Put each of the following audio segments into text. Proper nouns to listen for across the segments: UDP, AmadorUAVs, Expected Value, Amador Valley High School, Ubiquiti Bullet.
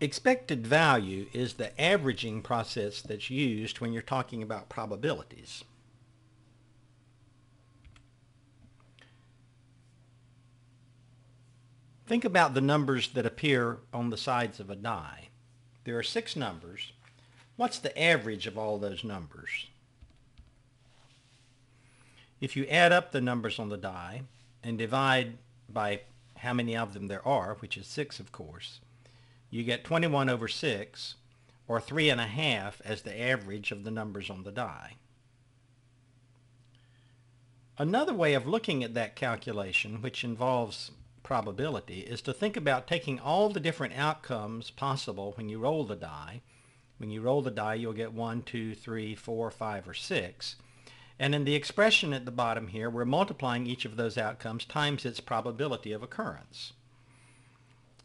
Expected value is the averaging process that's used when you're talking about probabilities. Think about the numbers that appear on the sides of a die. There are 6 numbers. What's the average of all those numbers? If you add up the numbers on the die and divide by how many of them there are, which is 6 of course, you get 21/6, or 3.5 as the average of the numbers on the die. Another way of looking at that calculation, which involves probability, is to think about taking all the different outcomes possible when you roll the die. When you roll the die, you'll get 1, 2, 3, 4, 5, or 6. And in the expression at the bottom here, we're multiplying each of those outcomes times its probability of occurrence.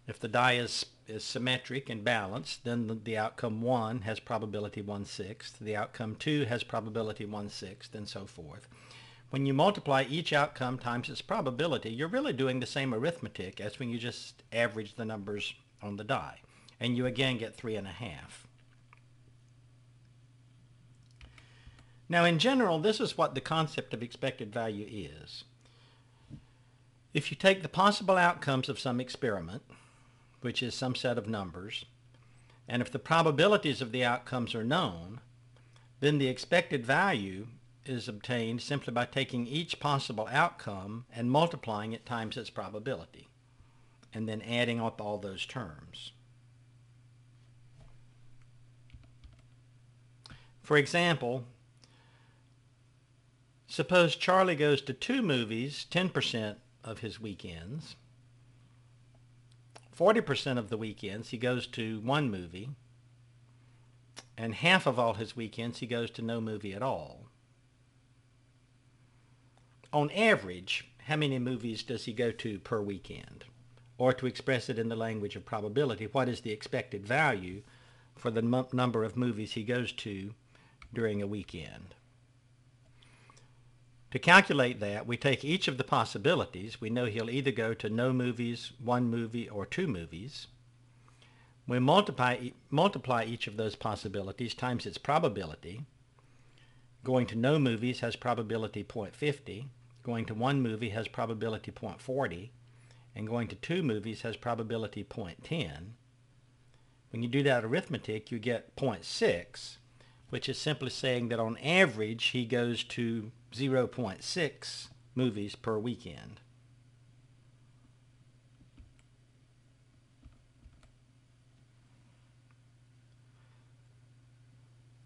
If the die is symmetric and balanced, then the outcome 1 has probability 1/6, the outcome 2 has probability 1/6, and so forth. When you multiply each outcome times its probability, you're really doing the same arithmetic as when you just average the numbers on the die. And you again get 3.5. Now, in general, this is what the concept of expected value is. If you take the possible outcomes of some experiment, which is some set of numbers, and if the probabilities of the outcomes are known, then the expected value is obtained simply by taking each possible outcome and multiplying it times its probability, and then adding up all those terms. For example, suppose Charlie goes to 2 movies 10% of his weekends. 40% of the weekends he goes to 1 movie, and half of all his weekends he goes to no movie at all. On average, how many movies does he go to per weekend? Or, to express it in the language of probability, what is the expected value for the number of movies he goes to during a weekend? To calculate that, we take each of the possibilities. We know he'll either go to no movies, 1 movie, or 2 movies. We multiply each of those possibilities times its probability. Going to no movies has probability 0.50. Going to 1 movie has probability 0.40. And going to 2 movies has probability 0.10. When you do that arithmetic, you get 0.6, which is simply saying that on average he goes to 0.6 movies per weekend.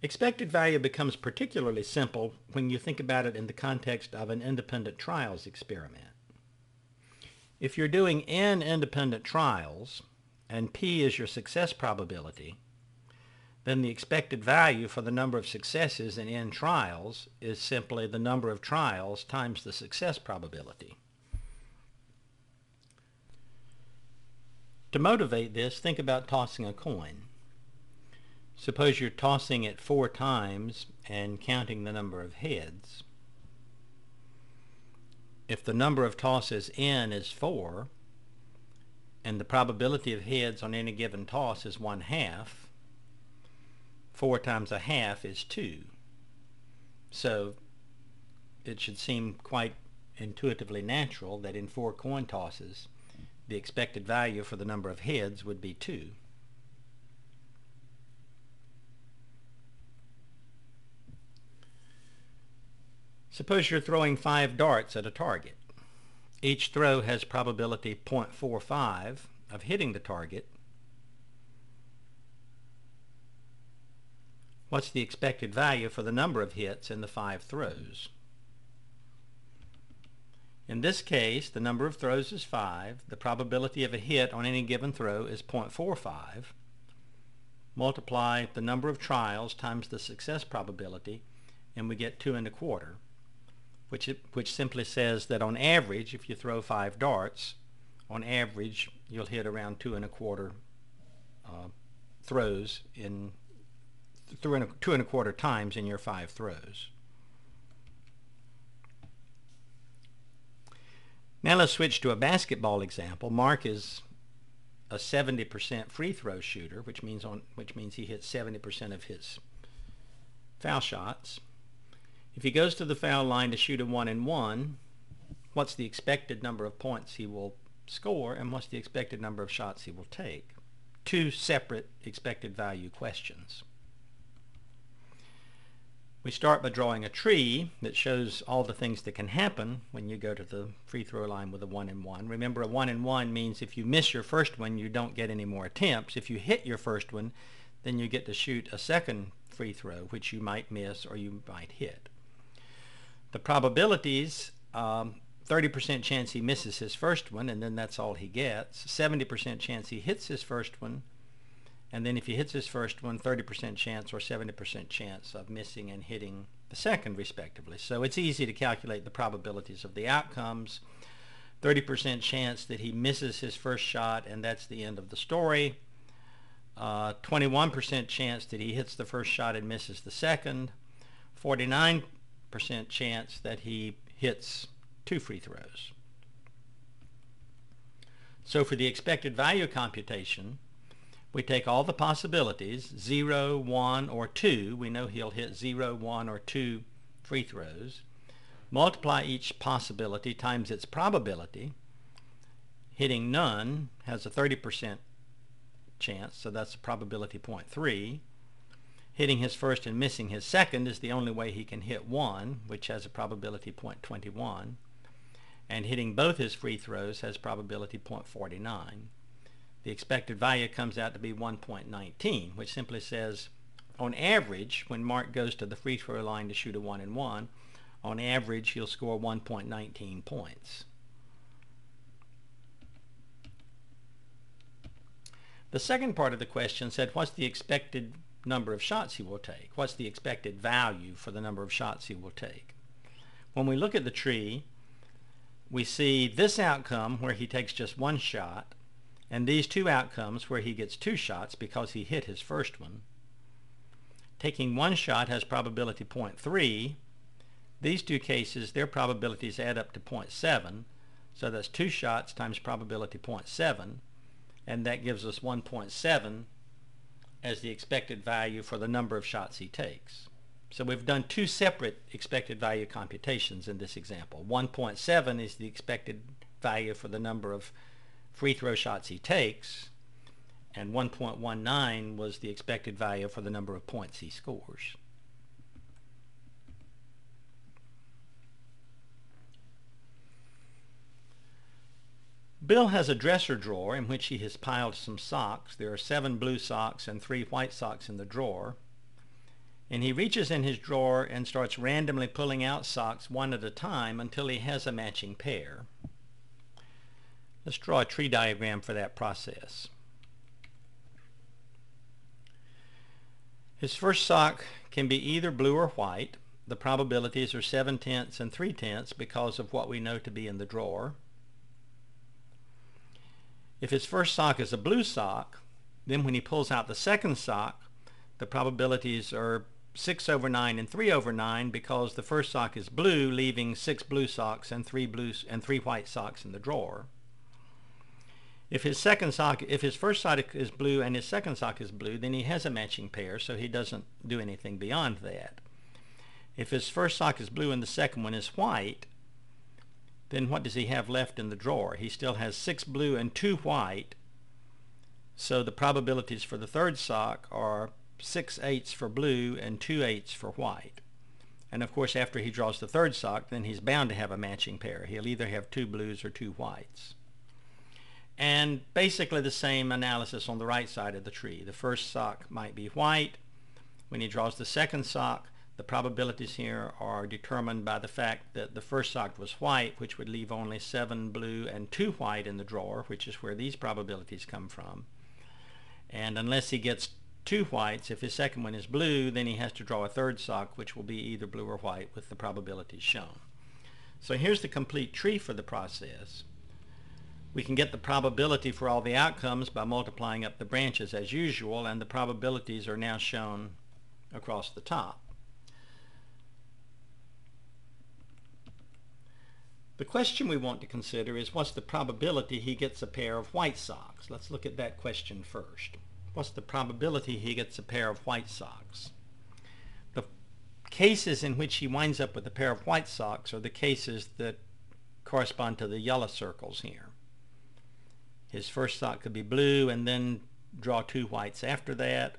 Expected value becomes particularly simple when you think about it in the context of an independent trials experiment. If you're doing n independent trials and p is your success probability, then the expected value for the number of successes in n trials is simply the number of trials times the success probability. To motivate this, think about tossing a coin. Suppose you're tossing it 4 times and counting the number of heads. If the number of tosses n is 4, and the probability of heads on any given toss is 1/2, 4 times 1/2 is 2. So it should seem quite intuitively natural that in 4 coin tosses, the expected value for the number of heads would be 2. Suppose you're throwing 5 darts at a target. Each throw has probability 0.45 of hitting the target. What's the expected value for the number of hits in the 5 throws? In this case, the number of throws is 5. The probability of a hit on any given throw is 0.45. Multiply the number of trials times the success probability, and we get 2.25, which simply says that on average, if you throw 5 darts, on average, you'll hit around 2.25 throws in 2.25 times in your 5 throws. Now let's switch to a basketball example. Mark is a 70% free throw shooter, which means he hits 70% of his foul shots. If he goes to the foul line to shoot a 1-and-1, what's the expected number of points he will score, and what's the expected number of shots he will take? Two separate expected value questions. We start by drawing a tree that shows all the things that can happen when you go to the free throw line with a 1-and-1. Remember, a 1-and-1 means if you miss your first one, you don't get any more attempts. If you hit your first one, then you get to shoot a second free throw, which you might miss or you might hit. The probabilities, 30% chance he misses his first one, and then that's all he gets. 70% chance he hits his first one, and then if he hits his first one, 30% chance or 70% chance of missing and hitting the second, respectively. So it's easy to calculate the probabilities of the outcomes. 30% chance that he misses his first shot, and that's the end of the story. 21% chance that he hits the first shot and misses the second. 49% chance that he hits two free throws. So for the expected value computation, we take all the possibilities, 0, 1, or 2. We know he'll hit 0, 1, or 2 free throws. Multiply each possibility times its probability. Hitting none has a 30% chance, so that's a probability 0.3. Hitting his first and missing his second is the only way he can hit one, which has a probability 0.21. And hitting both his free throws has probability 0.49. The expected value comes out to be 1.19, which simply says, on average, when Mark goes to the free throw line to shoot a 1-and-1, on average, he'll score 1.19 points. The second part of the question said, what's the expected number of shots he will take? What's the expected value for the number of shots he will take? When we look at the tree, we see this outcome where he takes just one shot, and these two outcomes where he gets two shots because he hit his first one. Taking one shot has probability 0.3. These two cases, their probabilities add up to 0.7, so that's two shots times probability 0.7, and that gives us 1.7 as the expected value for the number of shots he takes. So we've done two separate expected value computations in this example. 1.7 is the expected value for the number of free throw shots he takes, and 1.19 was the expected value for the number of points he scores. Bill has a dresser drawer in which he has piled some socks. There are 7 blue socks and 3 white socks in the drawer. And he reaches in his drawer and starts randomly pulling out socks one at a time until he has a matching pair. Let's draw a tree diagram for that process. His first sock can be either blue or white. The probabilities are 7/10 and 3/10 because of what we know to be in the drawer. If his first sock is a blue sock, then when he pulls out the second sock, the probabilities are 6/9 and 3/9 because the first sock is blue, leaving 6 blue socks and 3 white socks in the drawer. If his first sock is blue and his second sock is blue, then he has a matching pair, so he doesn't do anything beyond that. If his first sock is blue and the second one is white, then what does he have left in the drawer? He still has 6 blue and 2 white, so the probabilities for the third sock are 6/8 for blue and 2/8 for white. And of course, after he draws the third sock, then he's bound to have a matching pair. He'll either have 2 blues or 2 whites. And basically the same analysis on the right side of the tree. The first sock might be white. When he draws the second sock, the probabilities here are determined by the fact that the first sock was white, which would leave only 7 blue and 2 white in the drawer, which is where these probabilities come from. And unless he gets 2 whites, if his second one is blue, then he has to draw a third sock, which will be either blue or white with the probabilities shown. So here's the complete tree for the process. We can get the probability for all the outcomes by multiplying up the branches as usual, and the probabilities are now shown across the top. The question we want to consider is, what's the probability he gets a pair of white socks? Let's look at that question first. What's the probability he gets a pair of white socks? The cases in which he winds up with a pair of white socks are the cases that correspond to the yellow circles here. His first sock could be blue and then draw two whites after that,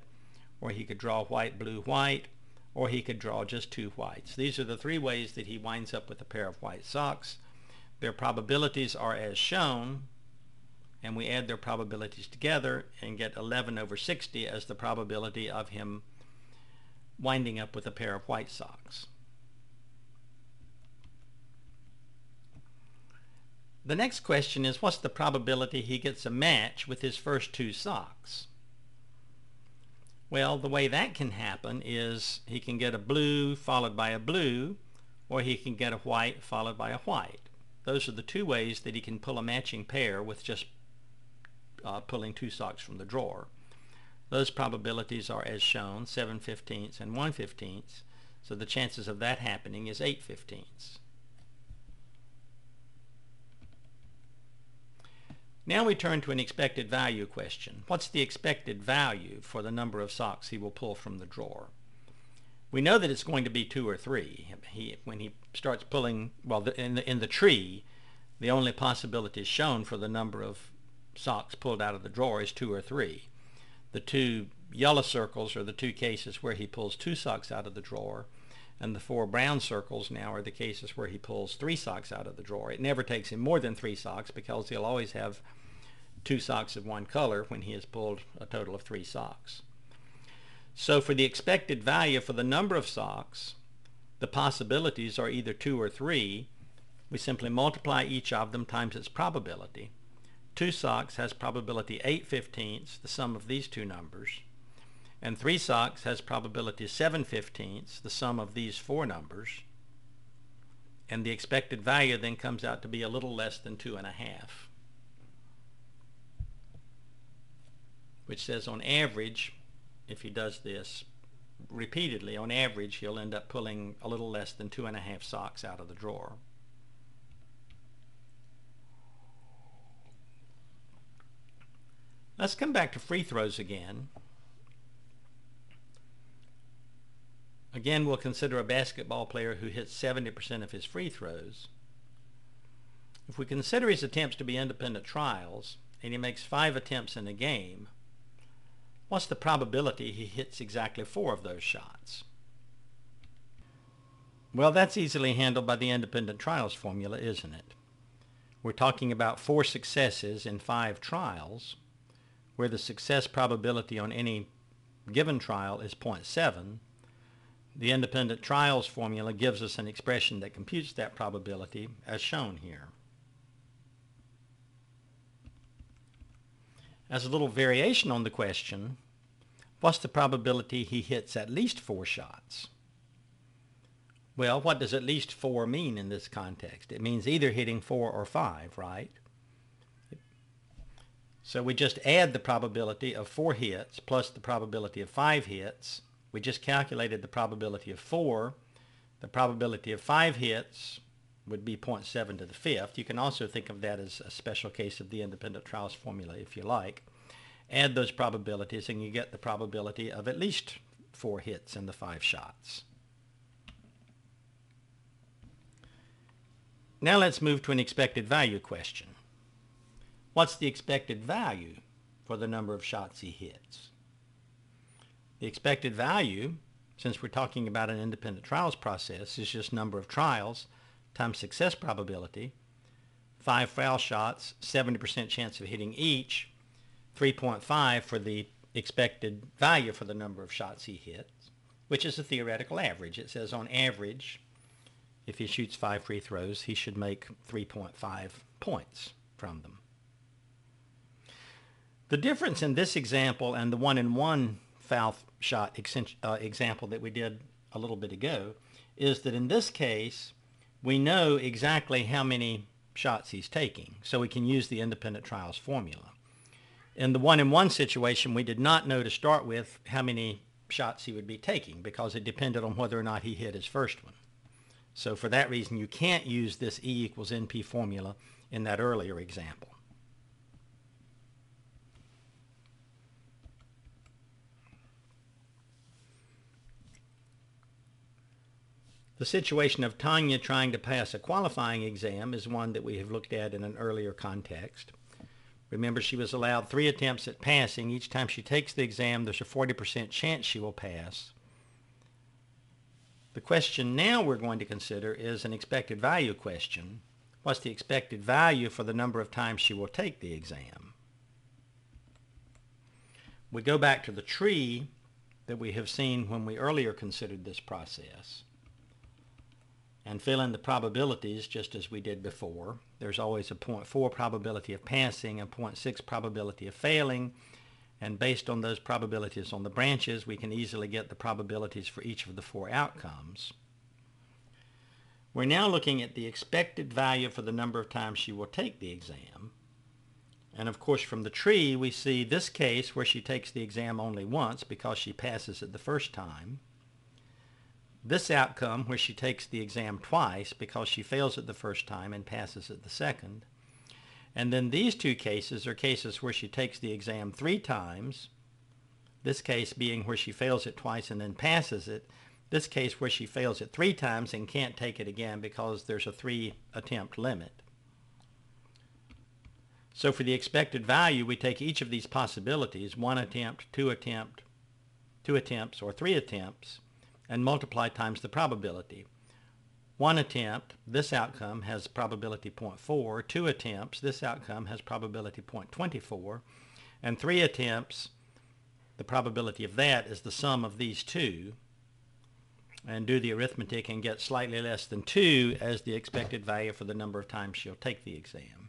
or he could draw white, blue, white, or he could draw just two whites. These are the three ways that he winds up with a pair of white socks. Their probabilities are as shown, and we add their probabilities together and get 11 over 60 as the probability of him winding up with a pair of white socks. The next question is, what's the probability he gets a match with his first two socks? Well, the way that can happen is he can get a blue followed by a blue, or he can get a white followed by a white. Those are the two ways that he can pull a matching pair with just pulling two socks from the drawer. Those probabilities are as shown, 7/15 and 1/15, so the chances of that happening is 8/15. Now we turn to an expected value question. What's the expected value for the number of socks he will pull from the drawer? We know that it's going to be 2 or 3. When he starts pulling, well, in the tree, the only possibility shown for the number of socks pulled out of the drawer is 2 or 3. The two yellow circles are the two cases where he pulls two socks out of the drawer, and the four brown circles now are the cases where he pulls 3 socks out of the drawer. It never takes him more than 3 socks because he'll always have 2 socks of one color when he has pulled a total of 3 socks. So for the expected value for the number of socks, the possibilities are either 2 or 3. We simply multiply each of them times its probability. 2 socks has probability 8/15, the sum of these two numbers, and 3 socks has probability 7/15, the sum of these four numbers, and the expected value then comes out to be a little less than 2.5, which says on average, if he does this repeatedly, on average he'll end up pulling a little less than 2.5 socks out of the drawer. Let's come back to free throws again. Again, we'll consider a basketball player who hits 70% of his free throws. If we consider his attempts to be independent trials, and he makes 5 attempts in a game, what's the probability he hits exactly 4 of those shots? Well, that's easily handled by the independent trials formula, isn't it? We're talking about 4 successes in 5 trials, where the success probability on any given trial is 0.7. The independent trials formula gives us an expression that computes that probability as shown here. As a little variation on the question, what's the probability he hits at least 4 shots? Well, what does at least 4 mean in this context? It means either hitting 4 or 5, right? So we just add the probability of 4 hits plus the probability of 5 hits. We just calculated the probability of 4. The probability of 5 hits would be 0.7 to the 5th. You can also think of that as a special case of the independent trials formula if you like. Add those probabilities and you get the probability of at least 4 hits in the 5 shots. Now let's move to an expected value question. What's the expected value for the number of shots he hits? The expected value, since we're talking about an independent trials process, is just number of trials times success probability. 5 foul shots, 70% chance of hitting each, 3.5 for the expected value for the number of shots he hits, which is a theoretical average. It says on average, if he shoots 5 free throws, he should make 3.5 points from them. The difference in this example and the one-in-one foul shot example that we did a little bit ago is that in this case we know exactly how many shots he's taking, so we can use the independent trials formula. In the one-in-one situation, we did not know to start with how many shots he would be taking because it depended on whether or not he hit his first one. So for that reason, you can't use this E equals NP formula in that earlier example. The situation of Tanya trying to pass a qualifying exam is one that we have looked at in an earlier context. Remember, she was allowed 3 attempts at passing. Each time she takes the exam, there's a 40% chance she will pass. The question now we're going to consider is an expected value question. What's the expected value for the number of times she will take the exam? We go back to the tree that we have seen when we earlier considered this process and fill in the probabilities just as we did before. There's always a 0.4 probability of passing, a 0.6 probability of failing, and based on those probabilities on the branches, we can easily get the probabilities for each of the 4 outcomes. We're now looking at the expected value for the number of times she will take the exam. And of course, from the tree, we see this case where she takes the exam only once because she passes it the first time. This outcome where she takes the exam twice because she fails it the first time and passes it the second. And then these 2 cases are cases where she takes the exam 3 times, this case being where she fails it twice and then passes it, this case where she fails it 3 times and can't take it again because there's a 3 attempt limit. So for the expected value, we take each of these possibilities, 1 attempt, 2 attempt, 2 attempts, or 3 attempts, and multiply times the probability. 1 attempt, this outcome has probability 0.4, 2 attempts, this outcome has probability 0.24, and 3 attempts, the probability of that is the sum of these 2, and do the arithmetic and get slightly less than 2 as the expected value for the number of times she'll take the exam.